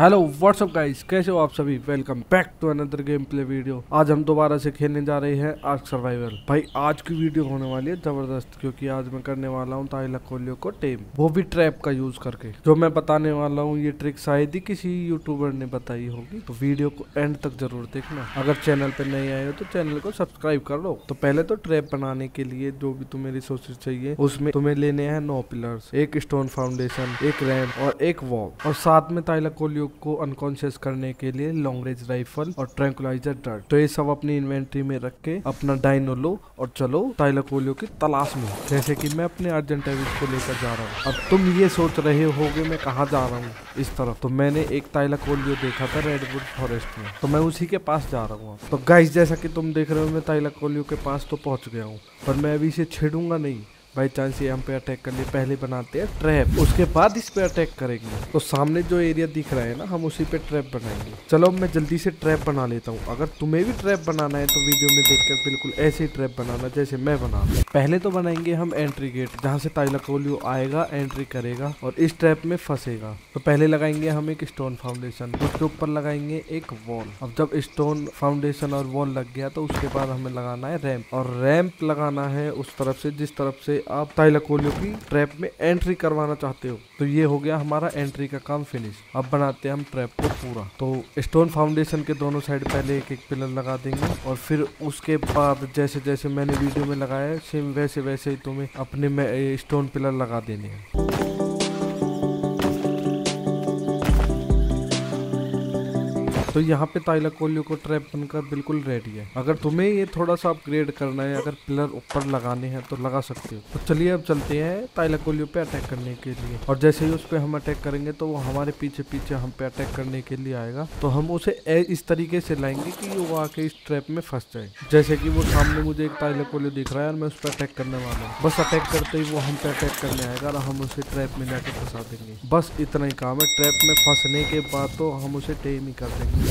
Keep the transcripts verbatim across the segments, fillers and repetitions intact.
Hello what's up guys, कैसे हो आप सभी। Welcome back to another game play video. आज हम दोबारा से खेलने जा रहे हैं आर्क सर्वाइवल। भाई आज की वीडियो होने वाली है जबरदस्त, क्योंकि आज मैं करने वाला हूँ थाइलाकोलियो को टेम, वो भी ट्रैप का यूज करके। जो मैं बताने वाला हूँ ये ट्रिक शायद ही किसी यूट्यूबर ने बताई होगी, तो वीडियो को एंड तक जरूर देखना। अगर चैनल पे नहीं आए हो तो चैनल को सब्सक्राइब कर लो। तो पहले तो ट्रैप बनाने के लिए जो भी तुम्हें रिसोर्सेज चाहिए उसमें तुम्हें लेने हैं नौ पिलर्स, एक स्टोन फाउंडेशन, एक रैम्प और एक वॉल। और साथ में थाइलाकोलियो को अनकॉन्शियस करने के लिए लॉन्ग रेंज राइफल और ट्रैंकुलाइजर ड्रग। तो ये सब अपनी इन्वेंट्री में रख के अपना डायनो लो और चलो थाइलाकोलियो की तलाश में, जैसे कि मैं अपने आर्जेंटाविस को लेकर जा रहा हूँ। अब तुम ये सोच रहे होगे मैं कहाँ जा रहा हूँ, इस तरफ। तो मैंने एक थाइलाकोलियो देखा था रेडवुड फॉरेस्ट में, तो मैं उसी के पास जा रहा हूँ। तो गाइस जैसा कि तुम देख रहे हो मैं थाइलाकोलियो के पास तो पहुँच गया हूँ, पर मैं अभी इसे छेड़ूंगा नहीं। बाई चांस ये हम पे अटैक करने पहले बनाते हैं ट्रैप, उसके बाद इस पे अटैक करेंगे। तो सामने जो एरिया दिख रहा है ना, हम उसी पे ट्रैप बनाएंगे। चलो मैं जल्दी से ट्रैप बना लेता हूँ। अगर तुम्हें भी ट्रैप बनाना है तो वीडियो में देखकर बिल्कुल ऐसे ही ट्रैप बनाना जैसे मैं बना रहा हूँ। पहले तो बनाएंगे हम एंट्री गेट, जहाँ से थाइलाकोलियो आएगा, एंट्री करेगा और इस ट्रैप में फंसेगा। तो पहले लगाएंगे हम एक स्टोन फाउंडेशन, उसके ऊपर लगाएंगे एक वॉल। अब जब स्टोन फाउंडेशन और वॉल लग गया तो उसके बाद हमें लगाना है रैम्प, और रैम्प लगाना है उस तरफ से जिस तरफ से आप थाइलाकोलियो की ट्रैप में एंट्री करवाना चाहते हो। तो ये हो गया हमारा एंट्री का काम फिनिश। अब बनाते हैं हम ट्रैप को पूरा। तो स्टोन फाउंडेशन के दोनों साइड पहले एक एक पिलर लगा देंगे, और फिर उसके बाद जैसे जैसे मैंने वीडियो में लगाया है सेम वैसे वैसे ही तुम्हें अपने में स्टोन पिलर लगा देने हैं। तो यहाँ पे थाइलाकोलियो को ट्रैप बनकर बिल्कुल रेडी है। अगर तुम्हें ये थोड़ा सा अपग्रेड करना है, अगर पिलर ऊपर लगाने हैं तो लगा सकते हो। तो चलिए अब चलते हैं थाइलाकोलियो पे अटैक करने के लिए। और जैसे ही उस पे हम अटैक करेंगे तो वो हमारे पीछे पीछे हम पे अटैक करने के लिए आएगा। तो हम उसे इस तरीके से लाएंगे कि वो आके इस ट्रैप में फंस जाए। जैसे कि वो सामने मुझे एक थाइलाकोलियो दिख रहा है और मैं उस पर अटैक करने वाला हूँ। बस अटैक करते ही वो हम पे अटैक करने आएगा और हम उसे ट्रैप में जाके फंसा देंगे। बस इतना ही काम है। ट्रैप में फंसने के बाद तो हम उसे टेम ही कर देंगे।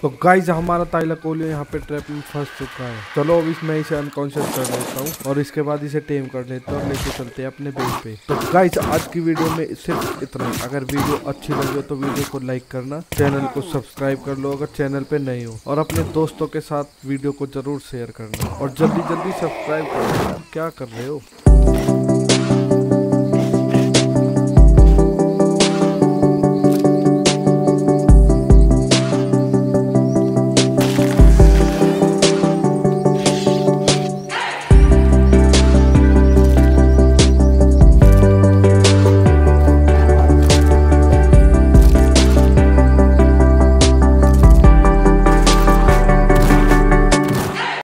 तो गाइज हमारा थाइलाकोलियो यहाँ पे ट्रैप में फंस चुका है। चलो अब इसमें इसे अनकॉन्शियस कर लेता हूँ और इसके बाद इसे टेम कर लेता हूँ और लेके चलते हैं अपने बेस पे। तो गाइज आज की वीडियो में सिर्फ इतना ही। अगर वीडियो अच्छी लगी हो तो वीडियो को लाइक करना, चैनल को सब्सक्राइब कर लो अगर चैनल पे नहीं हो, और अपने दोस्तों के साथ वीडियो को जरूर शेयर करना और जल्दी जल्दी सब्सक्राइब कर लेना। क्या कर रहे हो।